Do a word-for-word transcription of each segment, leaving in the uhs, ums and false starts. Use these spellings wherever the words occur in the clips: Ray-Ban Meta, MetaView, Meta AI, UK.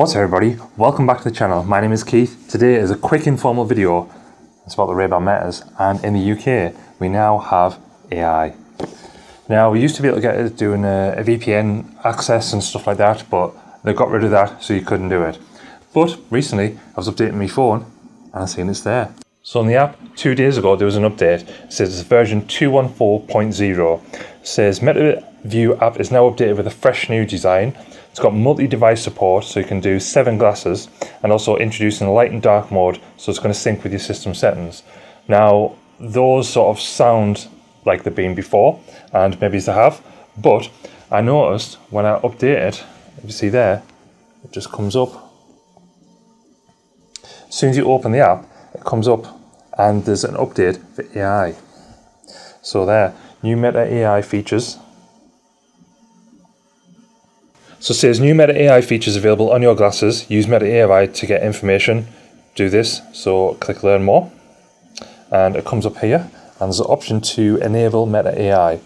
What's up, everybody? Welcome back to the channel. My name is Keith. Today is a quick informal video. It's about the Ray-Ban Metas, and in the U K we now have A I. Now, we used to be able to get it doing a, a V P N access and stuff like that, but they got rid of that, so you couldn't do it. But recently I was updating my phone and I seen it's there. So on the app two days ago there was an update. It says it's version two one four point zero. It says MetaView app is now updated with a fresh new design. It's got multi-device support, so you can do seven glasses, and also introducing light and dark mode, so it's going to sync with your system settings. Now, those sort of sound like they've been before, and maybe they have, but I noticed when I update it, if you see there, it just comes up. As soon as you open the app, it comes up and there's an update for A I. So there, new Meta A I features. So it says new Meta A I features available on your glasses. Use Meta A I to get information. Do this, so click learn more. And it comes up here, and there's an option to enable Meta A I.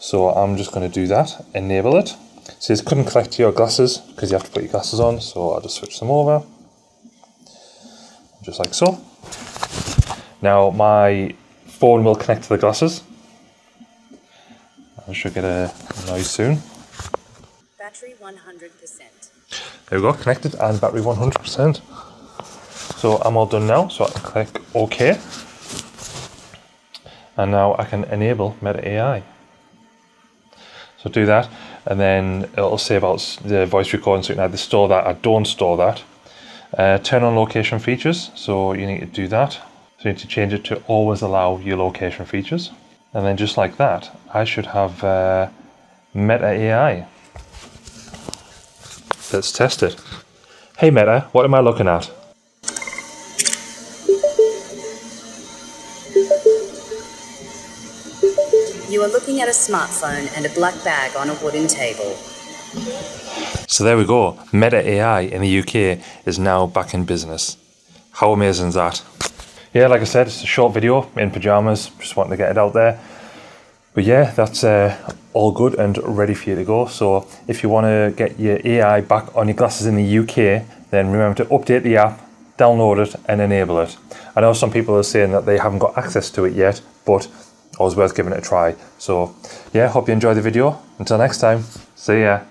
So I'm just gonna do that, enable it. It says couldn't connect to your glasses because you have to put your glasses on, so I'll just switch them over. Just like so. Now my phone will connect to the glasses. I should get a noise soon. Battery one hundred percent. There we go, connected and battery one hundred percent. So I'm all done now, so I can click OK. And now I can enable Meta A I. So do that, and then it'll say about the voice recording, so you can either store that or don't store that. Uh, turn on location features, so you need to do that. So you need to change it to always allow your location features. And then just like that, I should have uh, Meta A I. Let's test it. Hey Meta, what am I looking at? You are looking at a smartphone and a black bag on a wooden table. So there we go. Meta A I in the U K is now back in business. How amazing is that? Yeah, like I said, it's a short video in pajamas. Just wanting to get it out there. But yeah, that's uh, all good and ready for you to go. So if you want to get your A I back on your glasses in the U K, then remember to update the app, download it and enable it. I know some people are saying that they haven't got access to it yet, but always worth giving it a try. So yeah, hope you enjoyed the video. Until next time, see ya.